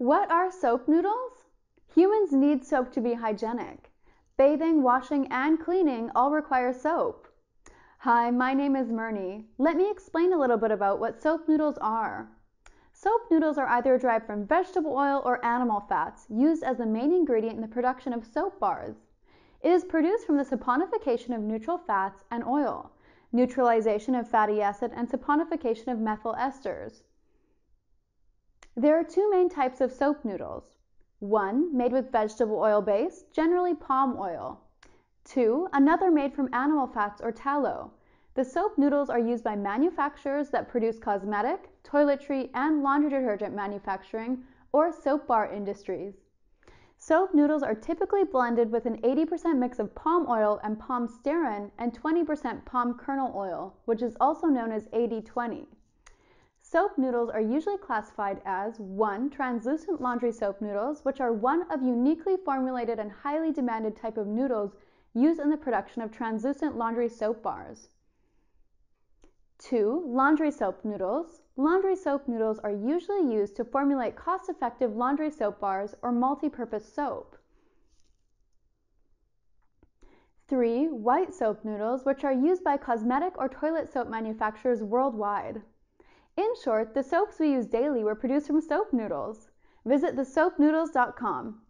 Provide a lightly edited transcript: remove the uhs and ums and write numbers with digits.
What are soap noodles? Humans need soap to be hygienic. Bathing, washing, and cleaning all require soap. Hi, my name is Mernie. Let me explain a little bit about what soap noodles are. Soap noodles are either derived from vegetable oil or animal fats, used as the main ingredient in the production of soap bars. It is produced from the saponification of neutral fats and oil, neutralization of fatty acid, and saponification of methyl esters. There are two main types of soap noodles. One, made with vegetable oil base, generally palm oil. Two, another made from animal fats or tallow. The soap noodles are used by manufacturers that produce cosmetic, toiletry, and laundry detergent manufacturing or soap bar industries. Soap noodles are typically blended with an 80% mix of palm oil and palm stearin and 20% palm kernel oil, which is also known as 80-20. Soap noodles are usually classified as 1. Translucent laundry soap noodles, which are one of uniquely formulated and highly demanded type of noodles used in the production of translucent laundry soap bars. 2. Laundry soap noodles. Laundry soap noodles are usually used to formulate cost-effective laundry soap bars or multi-purpose soap. 3. White soap noodles, which are used by cosmetic or toilet soap manufacturers worldwide. In short, the soaps we use daily were produced from soap noodles. Visit thesoapnoodles.com.